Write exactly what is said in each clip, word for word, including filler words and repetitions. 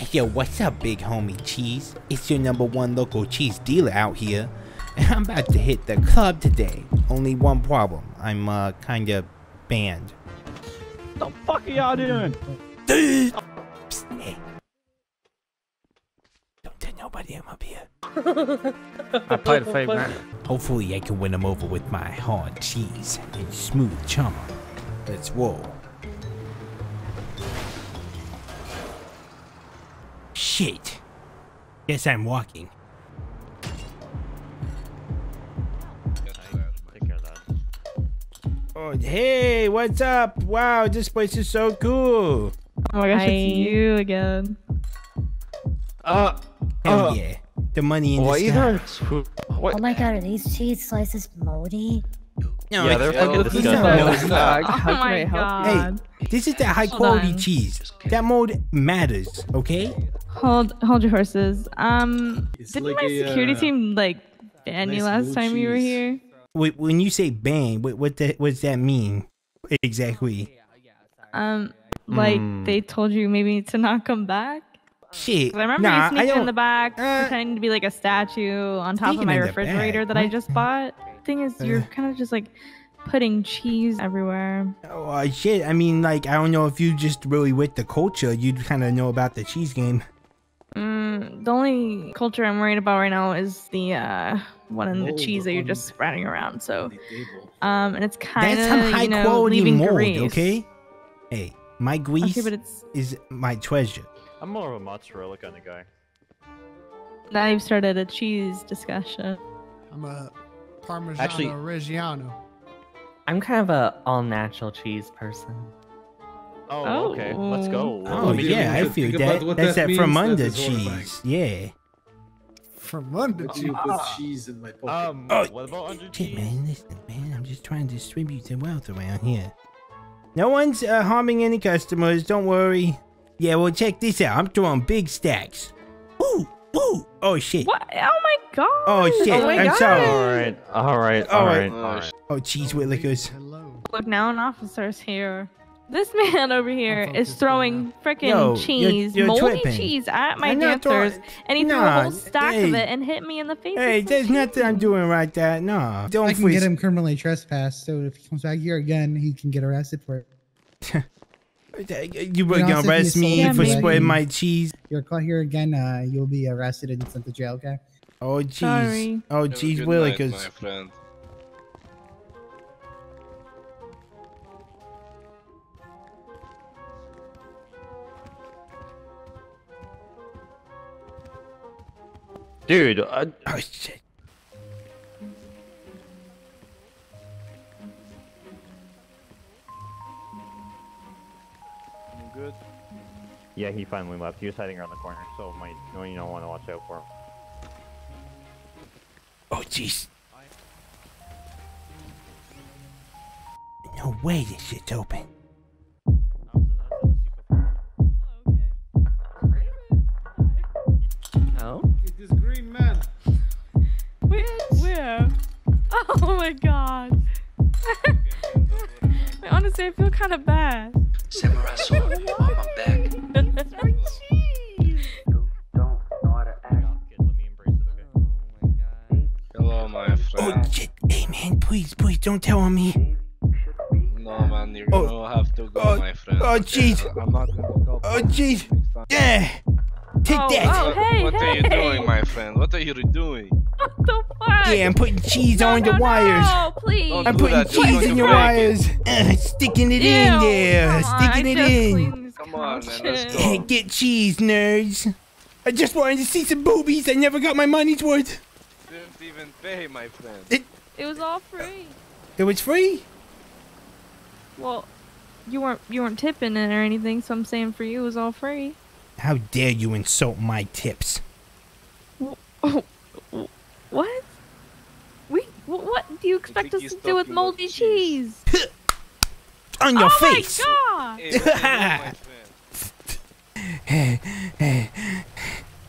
Hey, yo, what's up, big homie Cheese? It's your number one local cheese dealer out here, and I'm about to hit the club today. Only one problem, I'm uh, kinda banned. What the fuck are y'all doing? Dude! Oh, psst, hey. Don't tell nobody I'm up here. I played a fake man. Hopefully I can win him over with my hard cheese and smooth charmer. Let's roll. Shit. Guess I'm walking. Oh, hey, what's up? Wow, this place is so cool. Oh my gosh, Hi. It's you again. Uh, Hell uh, yeah. The money in the sky. Oh my god, are these cheese slices moldy? No, yeah, they're fucking disgusting. No, it's not. Oh my god. Hey, this is the high quality cheese. That mold matters, okay? Hold, hold your horses. Um, it's didn't like my a, security uh, team like ban nice you last time cheese. you were here? Wait, when you say ban, what what, the, what does that mean exactly? Um, like mm. they told you maybe to not come back. Shit. I remember nah, you sneaking in the back, uh, pretending to be like a statue on top of my refrigerator that I just bought. Thing is, you're uh, kind of just like putting cheese everywhere. Oh uh, shit! I mean, like I don't know if you just really with the culture, you'd kind of know about the cheese game. Mm, the only culture I'm worried about right now is the uh, one in mold, the cheese that you're just spreading around. So, um, and it's kind of some high you know, quality mold, grease. okay? Hey, my grease okay, but it's... is my treasure. I'm more of a mozzarella kind of guy. Now you've started a cheese discussion. I'm a Parmesan Actually, Reggiano. I'm kind of a all-natural cheese person. Oh, oh, okay. Let's go. Oh, I mean, yeah, I feel that. That's that, that Fromunda cheese. Yeah. Fromunda cheese. I put cheese in my pocket. Um, oh, what about shit, cheese? man. Listen, man. I'm just trying to distribute the wealth around here. No one's uh, harming any customers. Don't worry. Yeah, well, check this out. I'm throwing big stacks. Ooh, ooh. Oh, shit. What? Oh, my God. Oh, shit. Oh my I'm God. sorry. All right. All right. All, all right. right. All right. Oh, cheese Whitlickers. Hello. Look, now an officer's here. This man over here is throwing freaking cheese, you're, you're moldy tripping. cheese at my dancers, and he threw nah, a whole stack hey, of it and hit me in the face. Hey, there's cheese. nothing I'm doing right there. No, don't. I can freeze. get him criminally trespassed, so if he comes back here again, he can get arrested for it. You were gonna arrest me yeah, for spreading my cheese. You're caught here again, uh, you'll be arrested and sent to jail, okay? Oh, jeez. Oh, jeez, Willie, because. Dude, uh, oh shit. I'm good. Yeah, he finally left. He was hiding around the corner, so might no, you don't want to watch out for him. Oh jeez. No way this shit's open. Oh my god. Wait, honestly, I feel kind of bad. Samurai sword on my back. That's my cheese. You don't know how to act. Let me embrace it, okay? Oh my god. Hello, my friend. Oh, shit. Hey, man, please, please don't tell on me. No, man, you're oh. gonna have to go, oh. my friend. Oh, jeez. Okay? I'm not gonna go. Oh, jeez. Yeah. Take oh, that. Oh, hey, what hey. are you doing, my friend? What are you doing? What the fuck? Yeah, I'm putting cheese no, on no, the wires. No, please. I'm putting that. cheese in your wires. Uh, sticking it Ew, in there. Sticking on, it in. Come on, man, let's go. Get cheese, nerds. I just wanted to see some boobies. I never got my money's worth. Didn't even pay, my friend. It, it was all free. It was free? Well, you weren't you weren't tipping it or anything, so I'm saying for you it was all free. How dare you insult my tips? Well, oh. What? We what do you expect us to do with moldy cheese? cheese? On your oh face! Oh my god!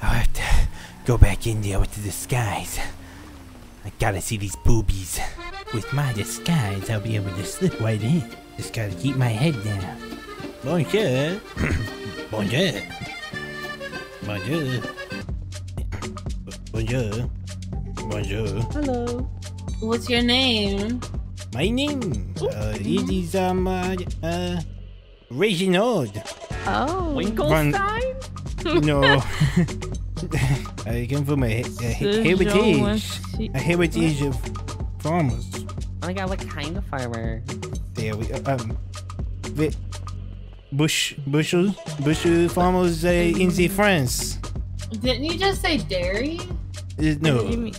I'll have to go back in there with the disguise. I gotta see these boobies. With my disguise, I'll be able to slip right in. Just gotta keep my head down. Bonjour. Bonjour. Bonjour. Bonjour. Bonjour. Hello. What's your name? My name? Uh, it is, um, uh, uh Reginald. Oh. Winkelstein? Von... No. I came from a, a heritage. A heritage of farmers. Oh my god, what kind of farmer? There we go. Um, the bush, bushel, bushel farmers uh, in the France. Didn't you just say dairy? Uh, no. You,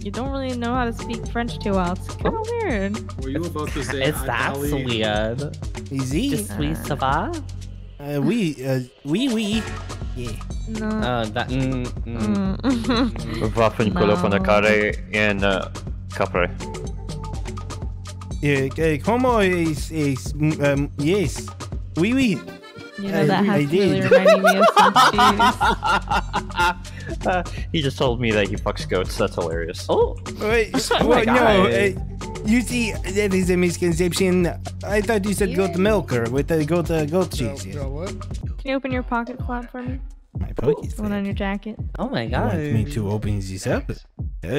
you don't really know how to speak French too well. It's kind of weird. Were you about to say It's that's weird. Easy. Just oui, ça va? Uh, oui, uh, oui, oui. Yeah. No. Uh, that. Mm, mm. Mm. No. Uh, uh, como is, is um, yes, oui, oui. You know, that uh, has really reminded me of some cheese. Uh, he just told me that he fucks goats. That's hilarious. Oh, wait, oh well, no, uh, you see, that is a misconception. I thought you said yeah. goat milker with the goat, uh, goat cheese. No, no, what? Can you open your pocket flap for me? My pocket flap? The one on your jacket. Oh my god. You want me to open this up? Uh,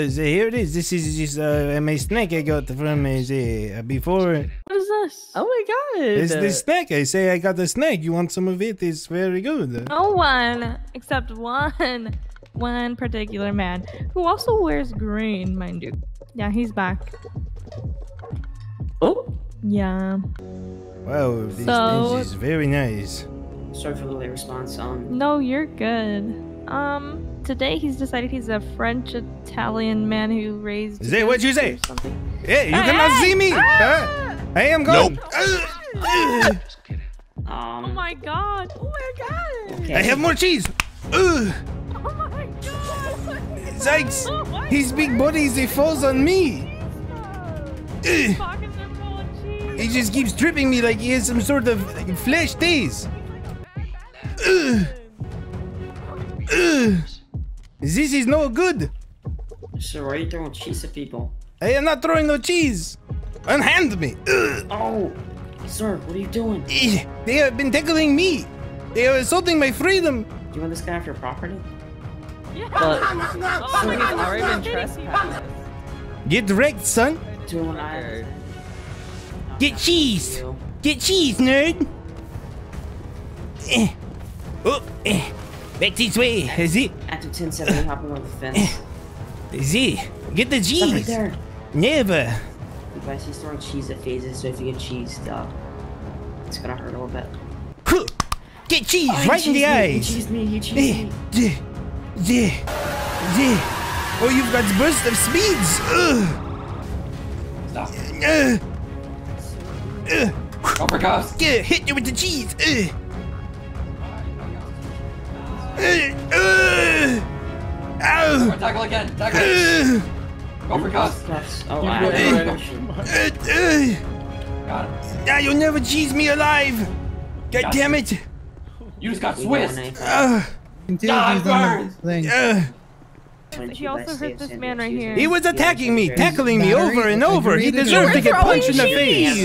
so here it is. This is just uh, my snack I got from uh, the, uh, before. What is this? Oh my god! It's the snack. I say I got the snack. You want some of it? It's very good. No one, except one, one particular man who also wears green, mind you. Yeah, he's back. Oh. Yeah. Wow, this, so, this is very nice. Sorry for the late response. Um. No, you're good. Um. Today he's decided he's a French Italian man who raised. Say what you say. Hey, you ah, cannot ah, see me. Ah, ah, I am gone. Nope. Ah, ah. Um, oh my god. Oh my god. Okay. I have more cheese. Ugh. Oh my god. Zikes. Oh his big body he falls on me. His pockets are full of cheese. He just keeps tripping me like he has some sort of like, flesh taste. Ugh. Ugh. This is no good. Sir, why are you throwing cheese at people? I am not throwing no cheese. Unhand me. Ugh. Oh, sir, what are you doing? They have been tickling me. They are insulting my freedom. Do you want this guy off your property? Yeah. But, oh, so we've already been trespassed. Get wrecked, son. Get, Get cheese. Get cheese, nerd. Eh. Oh, eh. Back this way, Z. After ten seconds, hopping over the fence. Z, get the cheese. Right Never. If I see throwing cheese at phases, so if you get cheese, uh, it's gonna hurt a little bit. Cool. Get cheese oh, right in the me. eyes. He cheesed me. He cheesed me. Z, Z, Z. Oh, you've got burst of speeds. Ugh. Stop. Uh, uh, oh my God. Get hit you with the cheese. Ugh. Uh, uh, ow. Right, tackle again, tackle uh, Go for cuss. Oh, wow. uh, uh, Got it. Ah, you'll never cheese me alive. God got damn it. You just got Swiss. Uh, God burns. Uh, he also hurt this man right here. He was attacking me, tackling me over and over. He deserved to get punched in the face.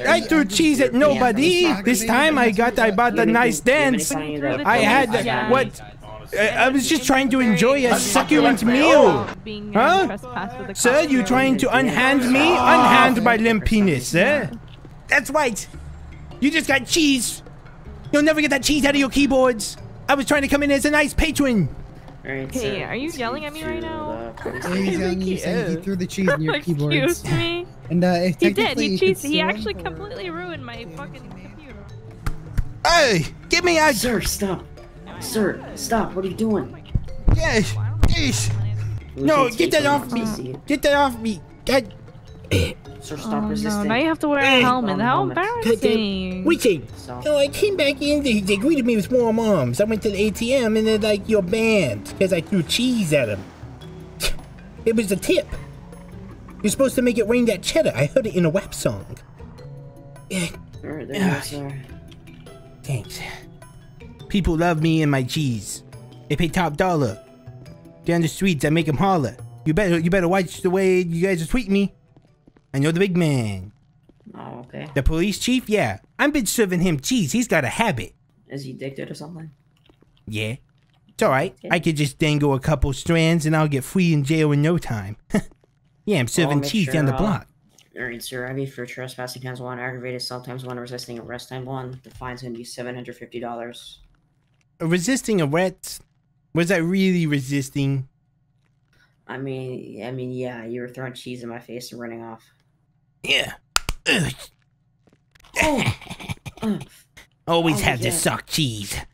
I threw cheese at nobody. This time I got, I bought a nice dance. I had what? I was just trying to enjoy a succulent meal. Huh? Sir, you trying to unhand me? Unhand my limp penis, eh? That's right. You just got cheese. You'll never get that cheese out of your keyboards. I was trying to come in as a nice patron. Hey, are you yelling at me right now? He's yelling at you saying he threw the cheese in your keyboard. Excuse me? And, uh, he did, he cheesed. He actually completely ruined my fucking computer. Hey! Get me out! Sir, stop. Sir, stop. What are you doing? Yes. Yes. No, get that off me. Get that off me. God. Sir, stop resisting. Now you have to wear a helmet. How embarrassing. We take. So I came back in, they, they greeted me with warm arms. I went to the A T M and they're like, you're banned, because I threw cheese at them. It was a tip. You're supposed to make it rain that cheddar. I heard it in a WAP song. Alright, there you go, sir. Thanks. People love me and my cheese. They pay top dollar. Down the streets, I make them holler. You better, you better watch the way you guys tweet me. I know the big man. Oh, okay. The police chief? Yeah. I've been serving him cheese. He's got a habit. Is he addicted or something? Yeah. It's all right. Okay. I could just dangle a couple strands and I'll get free in jail in no time. Yeah, I'm serving cheese sure, down the uh, block. Alright, sir. I V for trespassing times one, aggravated assault times one, resisting arrest times one. The fine's gonna be seven hundred fifty dollars. Resisting arrest? Was I really resisting? I mean, I mean, yeah, you were throwing cheese in my face and running off. Yeah. Ugh. Oh. Always oh, have yeah. to suck cheese.